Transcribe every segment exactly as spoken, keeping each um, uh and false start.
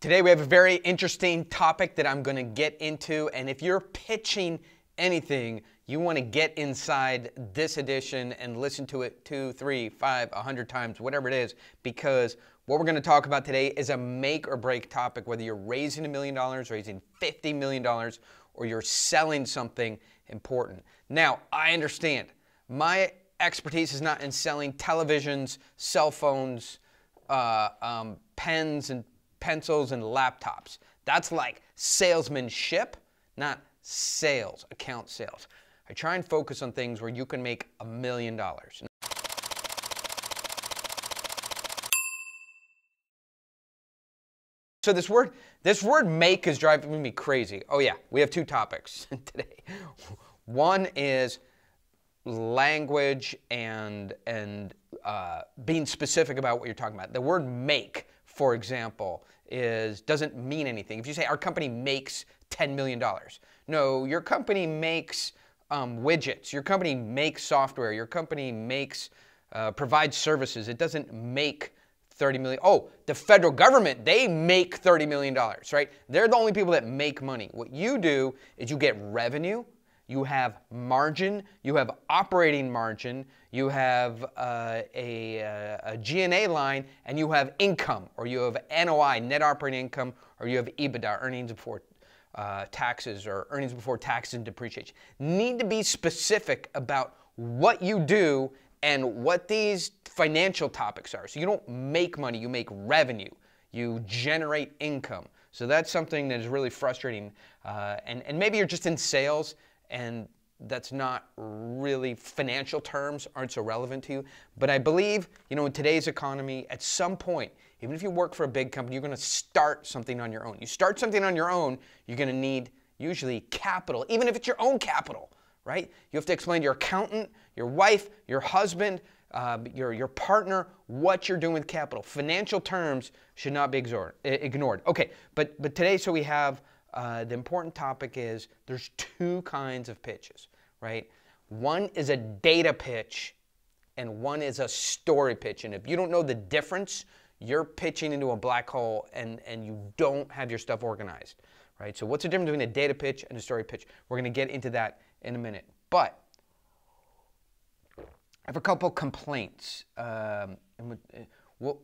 Today we have a very interesting topic that I'm going to get into, and if you're pitching anything, you want to get inside this edition and listen to it two, three, five, a hundred times, whatever it is, because what we're going to talk about today is a make or break topic, whether you're raising a million dollars, raising fifty million dollars, or you're selling something important. Now, I understand my expertise is not in selling televisions, cell phones, uh, um, pens and pencils and laptops. That's like salesmanship, not sales, account sales. I try and focus on things where you can make a million dollars. So this word, this word make is driving me crazy. Oh yeah, we have two topics today. One is language and, and uh, being specific about what you're talking about. The word make, for example, is doesn't mean anything. If you say our company makes ten million dollars, no, your company makes um, widgets, your company makes software, your company makes, uh, provides services. It doesn't make thirty million. Oh, the federal government, they make thirty million dollars, right? They're the only people that make money. What you do is you get revenue, you have margin, you have operating margin, you have uh, a, a G and A line, and you have income, or you have N O I, net operating income, or you have EBITDA, earnings before uh, taxes, or earnings before taxes and depreciation. Need to be specific about what you do and what these financial topics are. So you don't make money, you make revenue. You generate income. So that's something that is really frustrating. Uh, and, and maybe you're just in sales, and that's not really, financial terms aren't so relevant to you. But I believe, you know, in today's economy, at some point, even if you work for a big company, you're gonna start something on your own. You start something on your own, you're gonna need usually capital, even if it's your own capital, right? You have to explain to your accountant, your wife, your husband, uh, your, your partner, what you're doing with capital. Financial terms should not be ignored. Okay, but, but today, so we have, Uh, the important topic is there's two kinds of pitches, right? One is a data pitch and one is a story pitch. And if you don't know the difference, you're pitching into a black hole and, and you don't have your stuff organized, right? So what's the difference between a data pitch and a story pitch? We're going to get into that in a minute. But I have a couple complaints. Um, and with, uh, well,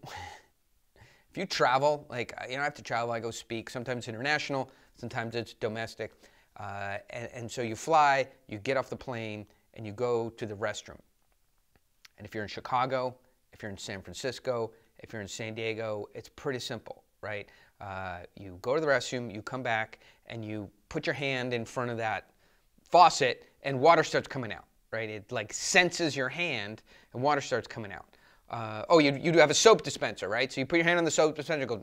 if you travel, like, you know, I have to travel, I go speak, sometimes international, sometimes it's domestic, uh, and, and so you fly, you get off the plane, and you go to the restroom. And if you're in Chicago, if you're in San Francisco, if you're in San Diego, it's pretty simple, right? Uh, you go to the restroom, you come back, and you put your hand in front of that faucet, and water starts coming out, right? It, like, senses your hand, and water starts coming out. Uh, oh, you, you do have a soap dispenser, right? So you put your hand on the soap dispenser, it goes,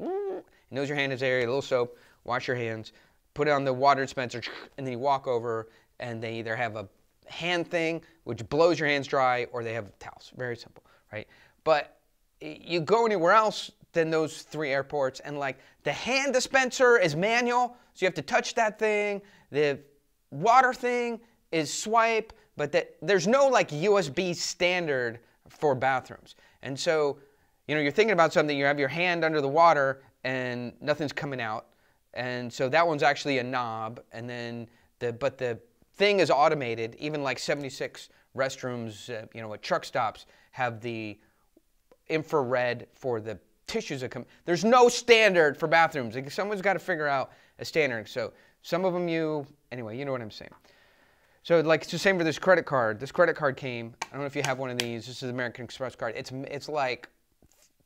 it knows your hand is there, a little soap, wash your hands, put it on the water dispenser, and then you walk over, and they either have a hand thing, which blows your hands dry, or they have towels. Very simple, right? But you go anywhere else than those three airports, and like the hand dispenser is manual, so you have to touch that thing, the water thing is swipe, but that, there's no like U S B standard for bathrooms. And so, you know, you're thinking about something, you have your hand under the water and nothing's coming out. And so that one's actually a knob. And then the, but the thing is automated. Even like seventy-six restrooms, uh, you know, at truck stops have the infrared for the tissues that come. There's no standard for bathrooms. Like, someone's got to figure out a standard. So some of them you, anyway, you know what I'm saying. So like, it's the same for this credit card. This credit card came, I don't know if you have one of these, this is an American Express card. It's, it's like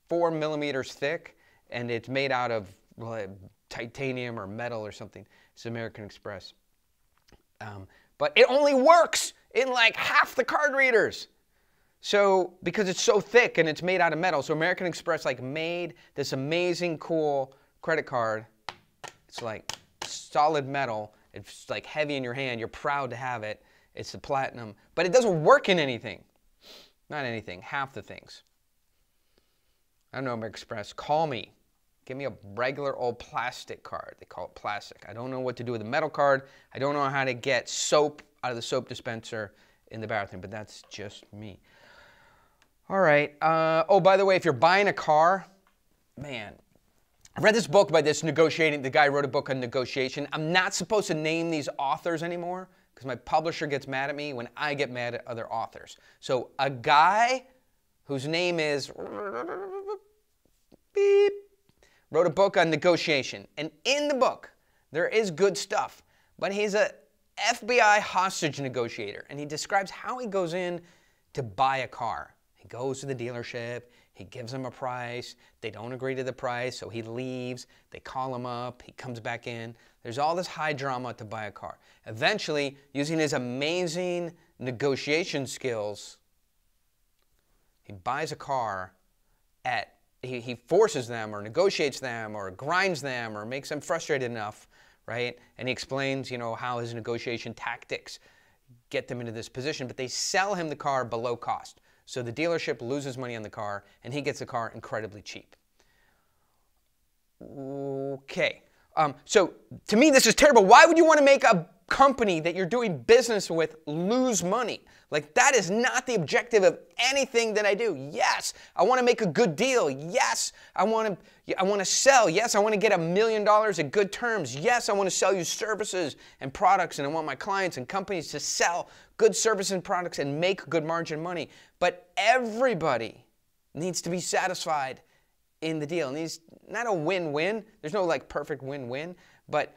four millimeters thick and it's made out of like, titanium or metal or something. It's American Express. Um, but it only works in like half the card readers. So, because it's so thick and it's made out of metal. So American Express like made this amazing cool credit card. It's like solid metal. It's like heavy in your hand, you're proud to have it, it's the platinum, but it doesn't work in anything. Not anything, half the things. I don't know, American Express, call me. Give me a regular old plastic card. They call it plastic. I don't know what to do with a metal card. I don't know how to get soap out of the soap dispenser in the bathroom, but that's just me. All right, uh, oh, by the way, if you're buying a car, man, I read this book by this negotiating, the guy wrote a book on negotiation. I'm not supposed to name these authors anymore because my publisher gets mad at me when I get mad at other authors. So a guy whose name is beep, wrote a book on negotiation. And in the book, there is good stuff, but he's a F B I hostage negotiator, and he describes how he goes in to buy a car. He goes to the dealership, he gives them a price, they don't agree to the price, so he leaves, they call him up, he comes back in. There's all this high drama to buy a car. Eventually, using his amazing negotiation skills, he buys a car at, he, he forces them or negotiates them or grinds them or makes them frustrated enough, right? And he explains, you know, how his negotiation tactics get them into this position, but they sell him the car below cost. So the dealership loses money on the car, and he gets the car incredibly cheap. Okay. Um, so to me, this is terrible. Why would you want to make a company that you're doing business with lose money? Like, that is not the objective of anything that I do. Yes, I want to make a good deal. Yes, I want to, I want to sell. Yes, I want to get a million dollars at good terms. Yes, I want to sell you services and products, and I want my clients and companies to sell good services and products and make good margin money. But everybody needs to be satisfied in the deal. And it's not a win-win. There's no like perfect win-win, but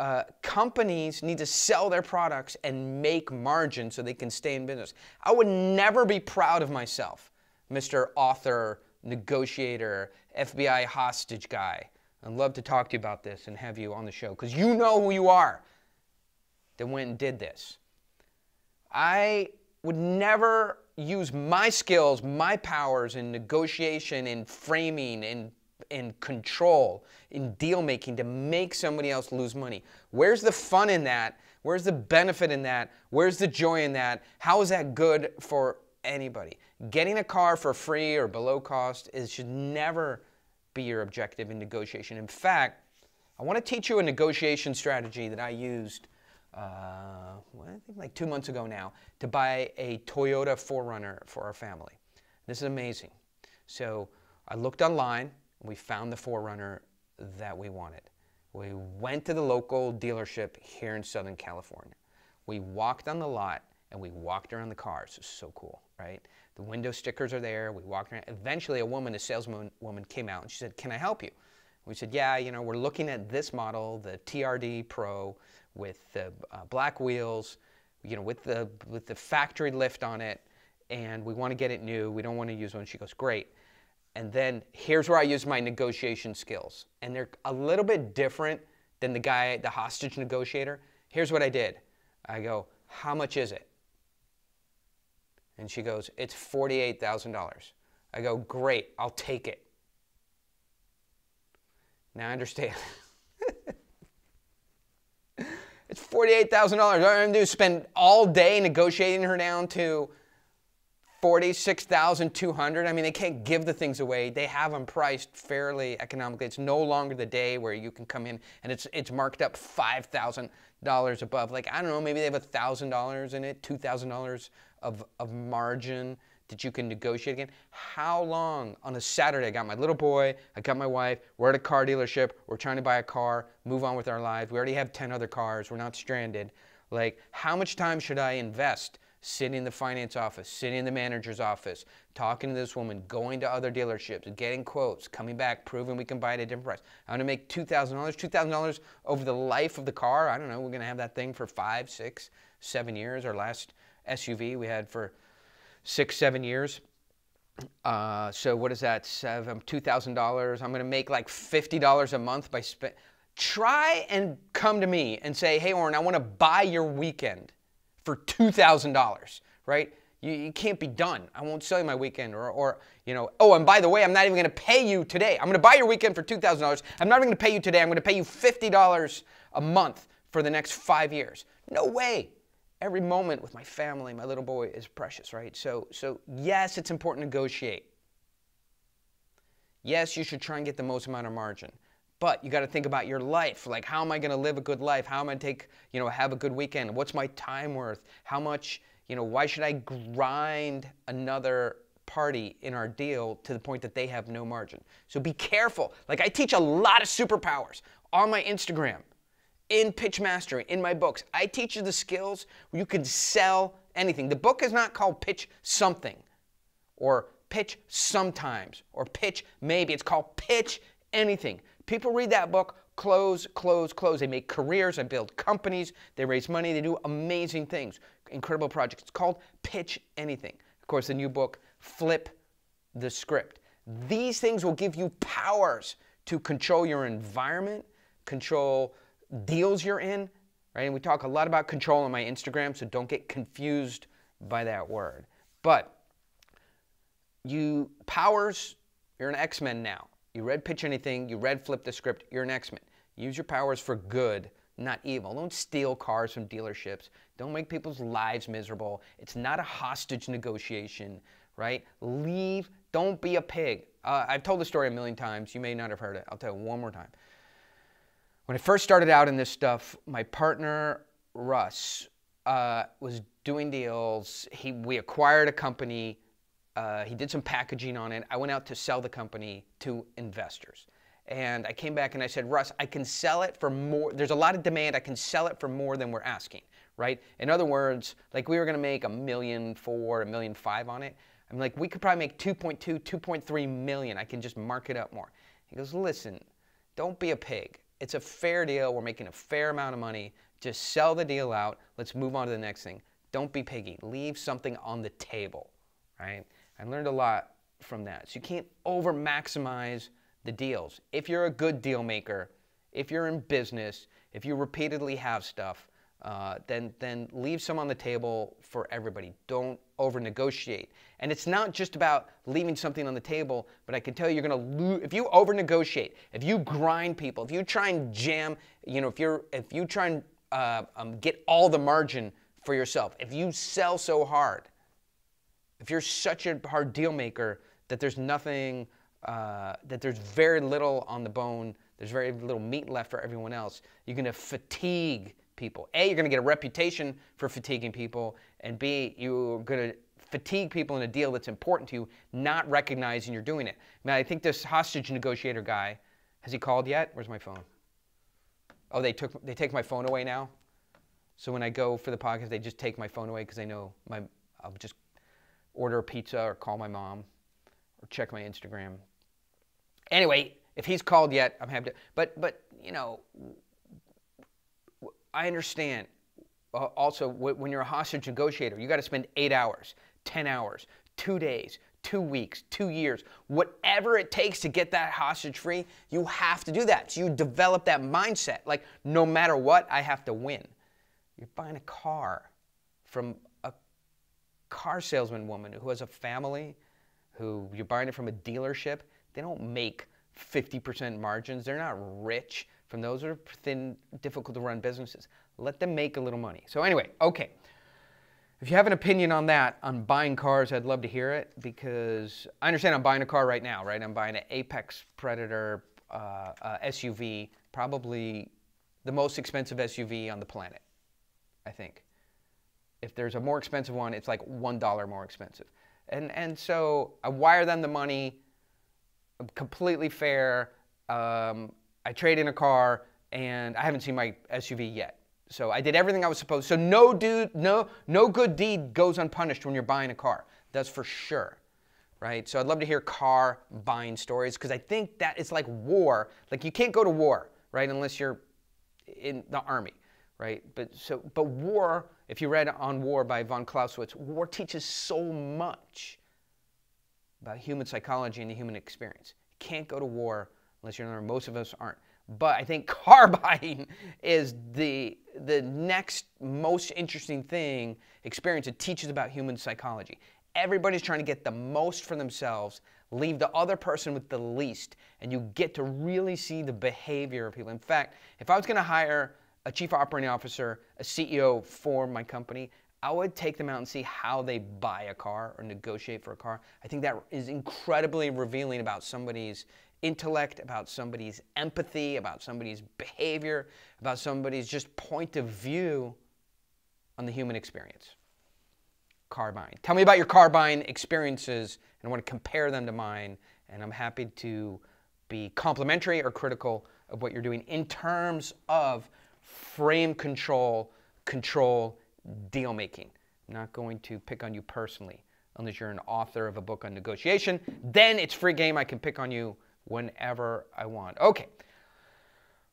Uh, companies need to sell their products and make margin so they can stay in business. I would never be proud of myself, Mister Author, Negotiator, F B I Hostage Guy. I'd love to talk to you about this and have you on the show because you know who you are that went and did this. I would never use my skills, my powers in negotiation, in framing, in in control, in deal making to make somebody else lose money. Where's the fun in that? Where's the benefit in that? Where's the joy in that? How is that good for anybody? Getting a car for free or below cost is, should never be your objective in negotiation. In fact, I want to teach you a negotiation strategy that I used uh, well, I think like two months ago now to buy a Toyota four runner for our family. This is amazing. So I looked online. We found the four runner that we wanted. We went to the local dealership here in Southern California. We walked on the lot and we walked around the cars. It was so cool, right? The window stickers are there. We walked around. Eventually a woman, a saleswoman woman came out and she said, "Can I help you?" We said, "Yeah, you know, we're looking at this model, the T R D Pro with the uh, black wheels, you know, with the, with the factory lift on it, and we want to get it new. We don't want to use one." She goes, "Great." And then here's where I use my negotiation skills. And they're a little bit different than the guy, the hostage negotiator. Here's what I did. I go, "How much is it?" And she goes, "It's forty-eight thousand dollars. I go, "Great, I'll take it." Now I understand. It's forty-eight thousand dollars. All I'm going to do is spend all day negotiating her down to forty-six thousand two hundred dollars. I mean, they can't give the things away. They have them priced fairly economically. It's no longer the day where you can come in and it's it's marked up five thousand dollars above. Like, I don't know, maybe they have one thousand dollars in it, two thousand dollars of, of margin that you can negotiate again. How long on a Saturday? I got my little boy, I got my wife, we're at a car dealership, we're trying to buy a car, move on with our lives. We already have ten other cars, we're not stranded. Like, how much time should I invest? Sitting in the finance office, sitting in the manager's office, talking to this woman, going to other dealerships, getting quotes, coming back, proving we can buy it at a different price. I'm gonna make two thousand dollars, two thousand dollars over the life of the car. I don't know, we're gonna have that thing for five, six, seven years. Our last S U V we had for six, seven years. Uh, so what is that, seven, two thousand dollars? I'm gonna make like fifty dollars a month by spend. Try and come to me and say, "Hey, Oren, I wanna buy your weekend for two thousand dollars, right? You, you can't be done. I won't sell you my weekend, or, or, you know, oh, and by the way, I'm not even gonna pay you today. I'm gonna buy your weekend for two thousand dollars. I'm not even gonna pay you today. I'm gonna pay you fifty dollars a month for the next five years. No way. Every moment with my family, my little boy is precious, right? So, so yes, it's important to negotiate. Yes, you should try and get the most amount of margin. But you got to think about your life. Like, how am I going to live a good life? How am I going to take, you know, have a good weekend? What's my time worth? How much, you know, why should I grind another party in our deal to the point that they have no margin. So be careful. Like, I teach a lot of superpowers on my Instagram, in Pitch Mastery, in my books. I teach you the skills where you can sell anything. The book is not called Pitch Something or Pitch Sometimes or Pitch Maybe. It's called Pitch Anything. People read that book, close, close, close. They make careers, they build companies, they raise money, they do amazing things, incredible projects. It's called Pitch Anything. Of course, the new book, Flip the Script. These things will give you powers to control your environment, control deals you're in, right? And we talk a lot about control on my Instagram, so don't get confused by that word. But you, powers, you're an X-Men now. You read Pitch Anything, you read Flip the Script, you're an X-Men. Use your powers for good, not evil. Don't steal cars from dealerships. Don't make people's lives miserable. It's not a hostage negotiation, right? Leave, don't be a pig. Uh, I've told the story a million times. You may not have heard it. I'll tell you one more time. When I first started out in this stuff, my partner, Russ, uh, was doing deals. He, we acquired a company. Uh, he did some packaging on it. I went out to sell the company to investors. And I came back and I said, Russ, I can sell it for more. There's a lot of demand. I can sell it for more than we're asking, right? In other words, like we were going to make a million four, a million five on it. I'm like, we could probably make two point two, two point three million. I can just mark it up more. He goes, listen, don't be a pig. It's a fair deal. We're making a fair amount of money. Just sell the deal out. Let's move on to the next thing. Don't be piggy. Leave something on the table, right? I learned a lot from that. So you can't over maximize the deals. If you're a good deal maker, if you're in business, if you repeatedly have stuff, uh, then, then leave some on the table for everybody. Don't over negotiate. And it's not just about leaving something on the table, but I can tell you you're going to lose. If you over negotiate, if you grind people, if you try and jam, you know, if you're, if you try and uh, um, get all the margin for yourself, if you sell so hard, if you're such a hard deal maker that there's nothing, uh, that there's very little on the bone, there's very little meat left for everyone else, you're gonna fatigue people. A, you're gonna get a reputation for fatiguing people, and B, you're gonna fatigue people in a deal that's important to you, not recognizing you're doing it. Now, I think this hostage negotiator guy, has he called yet? Where's my phone? Oh, they took, they take my phone away now? So when I go for the podcast, they just take my phone away because they know my, I'll just order a pizza or call my mom or check my Instagram. Anyway, if he's called yet, I'm happy to. But, but you know, I understand uh, also when you're a hostage negotiator, you got to spend eight hours, ten hours, two days, two weeks, two years, whatever it takes to get that hostage free, you have to do that. So you develop that mindset. Like, no matter what, I have to win. You're buying a car from car salesman woman who has a family, who you're buying it from a dealership. They don't make fifty percent margins. They're not rich from those. Are thin, difficult to run businesses. Let them make a little money. So anyway, okay. If you have an opinion on that, on buying cars, I'd love to hear it, because I understand I'm buying a car right now, right? I'm buying an Apex Predator uh, uh, S U V, probably the most expensive S U V on the planet, I think. If there's a more expensive one, it's like one dollar more expensive. And, and so I wire them the money. I'm completely fair. Um, I trade in a car, and I haven't seen my S U V yet. So I did everything I was supposed to. So no, dude, no, no good deed goes unpunished when you're buying a car. That's for sure, right? So I'd love to hear car buying stories, because I think that it's like war. Like, you can't go to war, right, unless you're in the army, right? But, so, but war... If you read On War by Von Clausewitz, war teaches so much about human psychology and the human experience. You can't go to war unless you're in there. Most of us aren't. But I think car buying is the, the next most interesting thing, experience that teaches about human psychology. Everybody's trying to get the most for themselves, leave the other person with the least, and you get to really see the behavior of people. In fact, if I was going to hire a chief operating officer, a C E O for my company, I would take them out and see how they buy a car or negotiate for a car. I think that is incredibly revealing about somebody's intellect, about somebody's empathy, about somebody's behavior, about somebody's just point of view on the human experience. carbine. Tell me about your carbine experiences, and I want to compare them to mine, and I'm happy to be complimentary or critical of what you're doing in terms of frame control, control, deal making. I'm not going to pick on you personally unless you're an author of a book on negotiation. Then it's free game. I can pick on you whenever I want. Okay.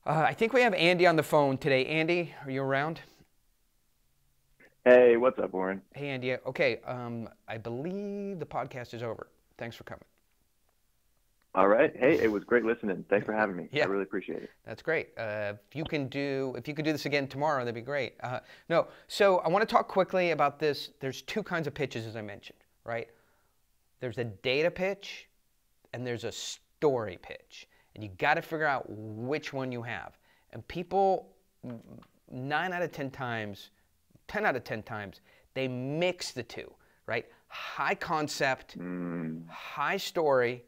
Uh, I think we have Andy on the phone today. Andy, are you around? Hey, what's up, Oren? Hey, Andy. Okay. Um, I believe the podcast is over. Thanks for coming. All right. Hey, it was great listening. Thanks for having me. Yeah. I really appreciate it. That's great. Uh, if you can do, if you could do this again tomorrow, that'd be great. Uh, no, so I want to talk quickly about this. There's two kinds of pitches, as I mentioned, right? There's a data pitch and there's a story pitch. And you got to figure out which one you have. And people, nine out of ten times, ten out of ten times, they mix the two, right? High concept, mm. high story,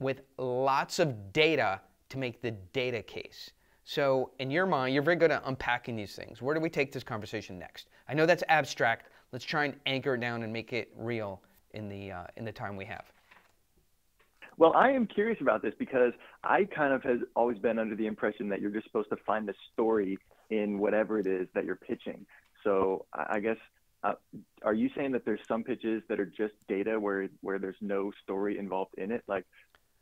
with lots of data to make the data case. So in your mind, you're very good at unpacking these things. Where do we take this conversation next? I know that's abstract. Let's try and anchor it down and make it real in the, uh, in the time we have. Well, I am curious about this because I kind of has always been under the impression that you're just supposed to find the story in whatever it is that you're pitching. So I guess, Uh, are you saying that there's some pitches that are just data where where there's no story involved in it? Like,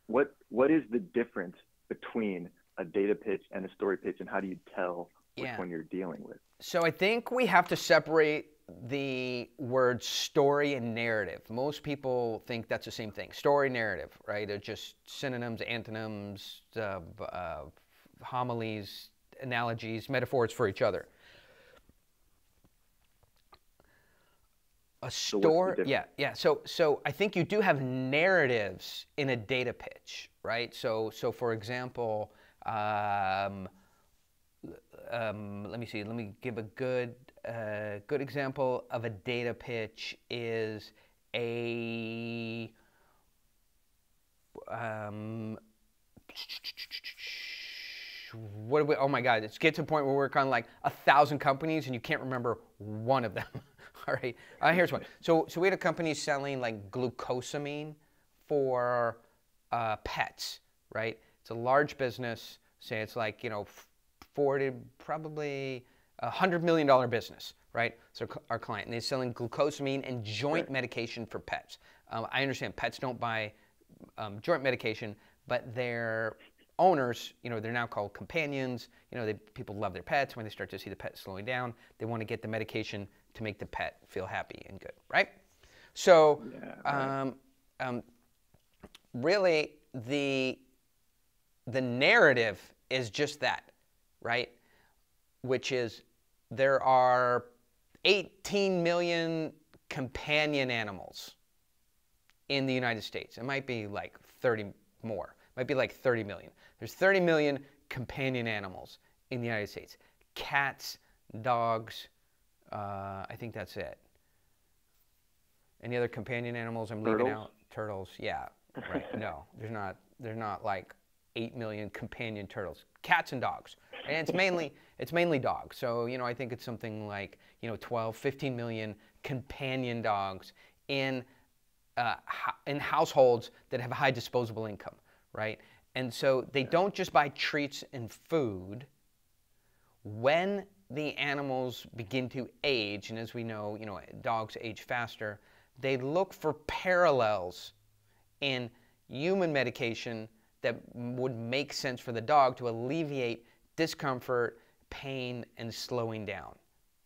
what what is the difference between a data pitch and a story pitch, and how do you tell which yeah. one you're dealing with? So I think we have to separate the words story and narrative. Most people think that's the same thing. Story, narrative, right? They're just synonyms, antonyms, uh, uh, homilies, analogies, metaphors for each other. A story, so yeah, yeah. So, so I think you do have narratives in a data pitch, right? So, so for example, um, um, let me see. Let me give a good, uh, good example of a data pitch is a um, what do we? Oh my God! It's get to a point where we work on like a thousand companies and you can't remember one of them. All right, uh, here's one. So, so we had a company selling like glucosamine for uh, pets, right? It's a large business. Say it's like, you know, forty, probably a hundred million dollar business, right? So our client, and they're selling glucosamine and joint medication for pets. Um, I understand pets don't buy um, joint medication, but they're owners, you know, they're now called companions. You know, they, people love their pets. When they start to see the pet slowing down, they want to get the medication to make the pet feel happy and good, right? So, yeah, right. Um, um, really, the the narrative is just that, right? Which is there are eighteen million companion animals in the United States. It might be like thirty more. Might be like thirty million. There's thirty million companion animals in the United States. Cats, dogs, uh, I think that's it. Any other companion animals I'm leaving out? Turtles, yeah, right, no, there's not, there's not like eight million companion turtles. Cats and dogs, and it's mainly, it's mainly dogs. So, you know, I think it's something like, you know, twelve, fifteen million companion dogs in, uh, in households that have high disposable income. Right? And so they don't just buy treats and food. When the animals begin to age, and as we know, you know, dogs age faster, they look for parallels in human medication that would make sense for the dog to alleviate discomfort, pain, and slowing down,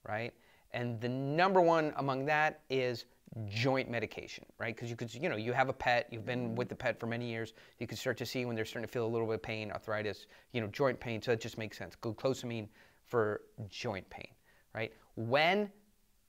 right? And the number one among that is joint medication, right? Because you could, you know, you have a pet, you've been with the pet for many years, you can start to see when they're starting to feel a little bit of pain, arthritis, you know, joint pain, so that just makes sense. Glucosamine for joint pain, right? When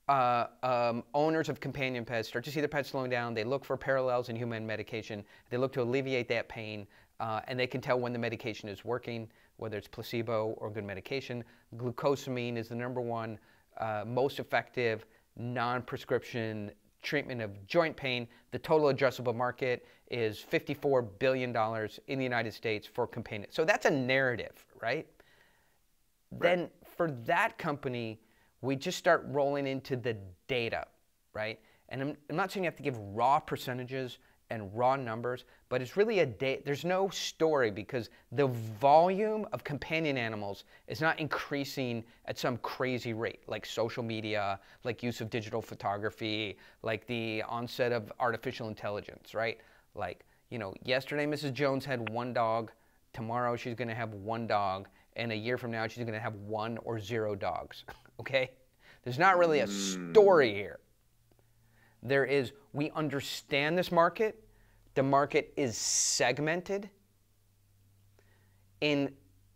uh, um, owners of companion pets start to see their pets slowing down, they look for parallels in human medication, they look to alleviate that pain, uh, and they can tell when the medication is working, whether it's placebo or good medication. Glucosamine is the number one uh, most effective non-prescription treatment of joint pain. The total addressable market is fifty-four billion dollars in the United States for companion. So that's a narrative, right? Right? Then for that company, we just start rolling into the data, right? And I'm, I'm not saying you have to give raw percentages and raw numbers, but it's really a day, there's no story because the volume of companion animals is not increasing at some crazy rate, like social media, like use of digital photography, like the onset of artificial intelligence, right? Like, you know, yesterday Missus Jones had one dog, tomorrow she's gonna have one dog, and a year from now she's gonna have one or zero dogs, okay? There's not really a story here. There is, we understand this market, the market is segmented in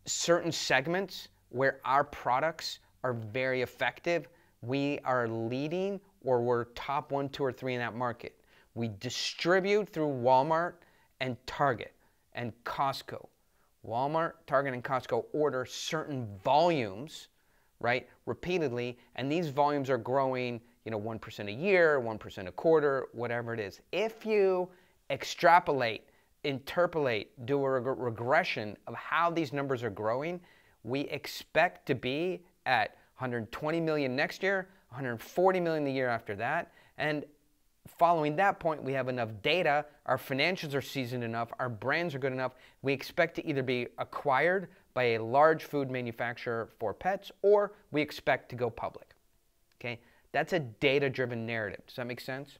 certain segments where our products are very effective. We are leading or we're top one, two, or three in that market. We distribute through Walmart and Target and Costco. Walmart, Target, and Costco order certain volumes, right, repeatedly, and these volumes are growing, you know, one percent a year, one percent a quarter, whatever it is. If you extrapolate, interpolate, do a reg regression of how these numbers are growing, we expect to be at one hundred twenty million next year, one hundred forty million the year after that, and following that point, we have enough data, our financials are seasoned enough, our brands are good enough, we expect to either be acquired by a large food manufacturer for pets, or we expect to go public, okay? That's a data-driven narrative. Does that make sense?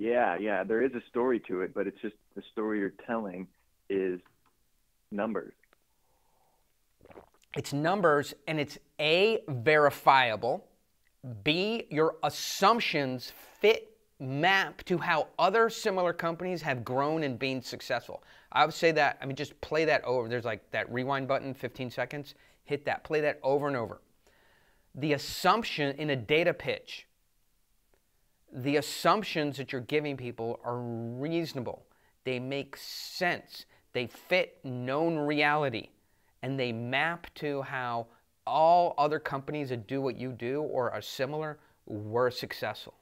Yeah, yeah. There is a story to it, but it's just the story you're telling is numbers. It's numbers, and it's A, verifiable. B, your assumptions fit map to how other similar companies have grown and been successful. I would say that, I mean, just play that over. There's like that rewind button, fifteen seconds. Hit that. Play that over and over. The assumption in a data pitch, the assumptions that you're giving people are reasonable. They make sense. They fit known reality. And they map to how all other companies that do what you do or are similar were successful.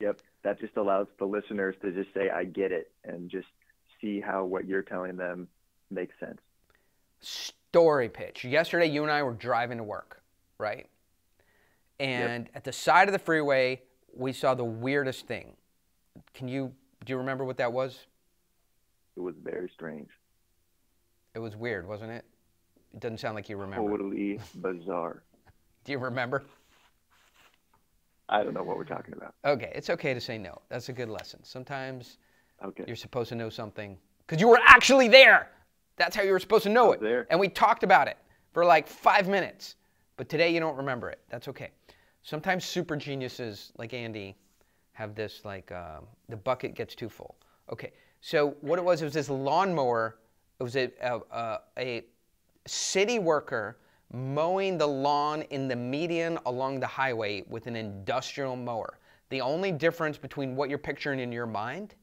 Yep. That just allows the listeners to just say, I get it, and just see how what you're telling them makes sense. Story pitch. Yesterday, you and I were driving to work, right? And yep. At the side of the freeway, we saw the weirdest thing. Can you, do you remember what that was? It was very strange. It was weird, wasn't it? It doesn't sound like you remember. Totally bizarre. Do you remember? I don't know what we're talking about. Okay, it's okay to say no. That's a good lesson. Sometimes okay. You're supposed to know something because you were actually there. That's how you were supposed to know it. There. And we talked about it for like five minutes. But today you don't remember it. That's okay. Sometimes super geniuses like Andy have this like, um, the bucket gets too full. Okay, so what it was, it was this lawnmower. It was a, a, a city worker mowing the lawn in the median along the highway with an industrial mower. The only difference between what you're picturing in your mind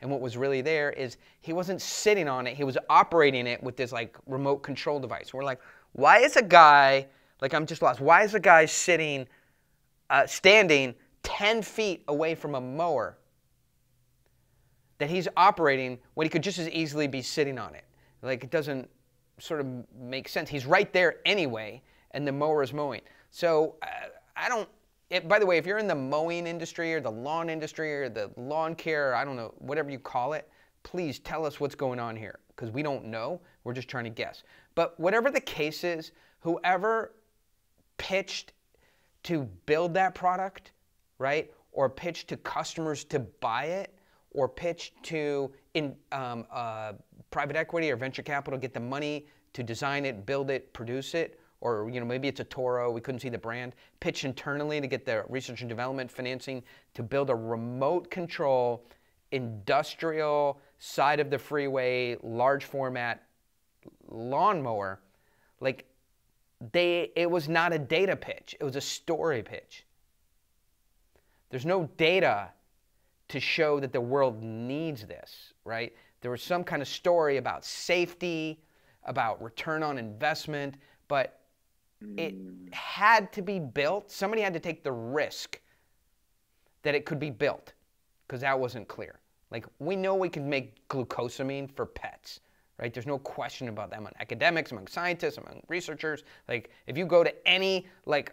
and what was really there is he wasn't sitting on it, he was operating it with this like remote control device. We're like, why is a guy, like I'm just lost, why is a guy sitting, uh, standing ten feet away from a mower that he's operating when he could just as easily be sitting on it? Like it doesn't sort of make sense. He's right there anyway, and the mower is mowing. So uh, I don't, It, by the way, if you're in the mowing industry or the lawn industry or the lawn care, I don't know, whatever you call it, please tell us what's going on here because we don't know. We're just trying to guess. But whatever the case is, whoever pitched to build that product, right, or pitched to customers to buy it, or pitched to in, um, uh, private equity or venture capital, get the money to design it, build it, produce it, or you know, maybe it's a Toro, we couldn't see the brand, pitch internally to get the research and development financing to build a remote control, industrial, side of the freeway, large format lawnmower. Like they, it was not a data pitch, it was a story pitch. There's no data to show that the world needs this, right? There was some kind of story about safety, about return on investment, but it had to be built. Somebody had to take the risk that it could be built because that wasn't clear. Like, we know we could make glucosamine for pets. right? There's no question about that among academics, among scientists, among researchers. Like, if you go to any, like,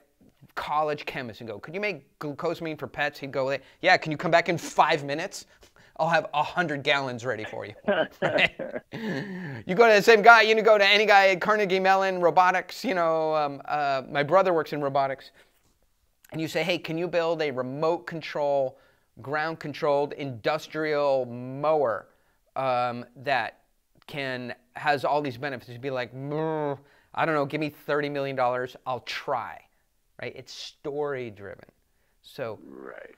college chemist and go, could you make glucosamine for pets? He'd go, yeah, can you come back in five minutes? I'll have one hundred gallons ready for you. Right? You go to the same guy, you go to any guy at Carnegie Mellon, robotics, you know, um, uh, my brother works in robotics, and you say, hey, can you build a remote control, ground-controlled industrial mower um, that can, has all these benefits? You'd be like, I don't know, give me thirty million dollars, I'll try, right? It's story-driven, so. Right.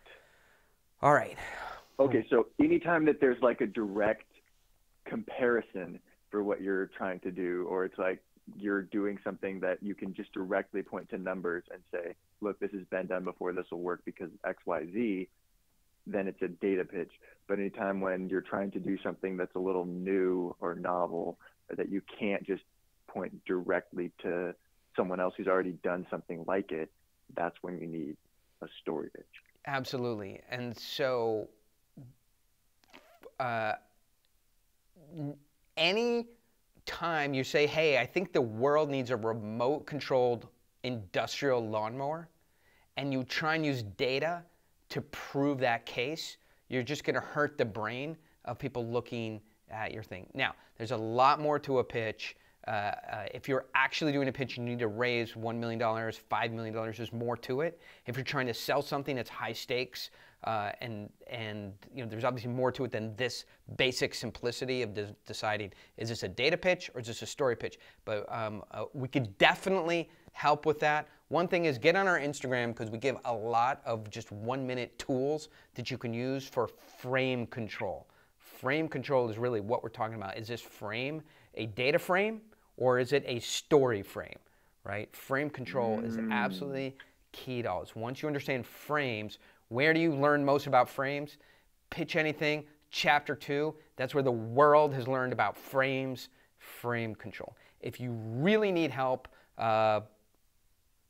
All right. Okay, so anytime that there's like a direct comparison for what you're trying to do, or it's like you're doing something that you can just directly point to numbers and say, look, this has been done before, this will work because X, Y, Z, then it's a data pitch. But anytime when you're trying to do something that's a little new or novel, or that you can't just point directly to someone else who's already done something like it, that's when you need a story pitch. Absolutely. And so... Uh, any time you say, hey, I think the world needs a remote controlled industrial lawnmower, and you try and use data to prove that case, you're just going to hurt the brain of people looking at your thing. Now, there's a lot more to a pitch. Uh, uh, if you're actually doing a pitch, you need to raise one million dollars, five million dollars, there's more to it. If you're trying to sell something that's high stakes, Uh, and, and you know, there's obviously more to it than this basic simplicity of de deciding, is this a data pitch or is this a story pitch? But um, uh, we could definitely help with that. One thing is, get on our Instagram, because we give a lot of just one-minute tools that you can use for frame control. Frame control is really what we're talking about. Is this frame a data frame or is it a story frame, right? Frame control mm. is absolutely key to all this. Once you understand frames, where do you learn most about frames? Pitch Anything, chapter two. That's where the world has learned about frames, frame control. If you really need help, uh,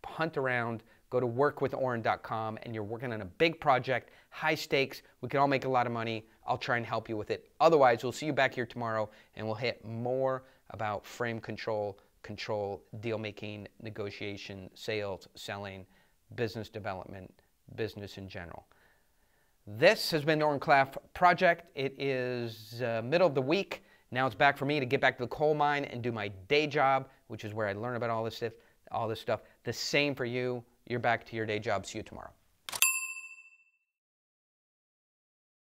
hunt around, go to work with oren dot com, and you're working on a big project, high stakes, we can all make a lot of money. I'll try and help you with it. Otherwise, we'll see you back here tomorrow, and we'll hit more about frame control, control, deal making, negotiation, sales, selling, business development, business in general. This has been the Oren Klaff Project. It is uh, middle of the week. Now it's back for me to get back to the coal mine and do my day job, which is where I learn about all this stuff, all this stuff. The same for you. You're back to your day job. See you tomorrow.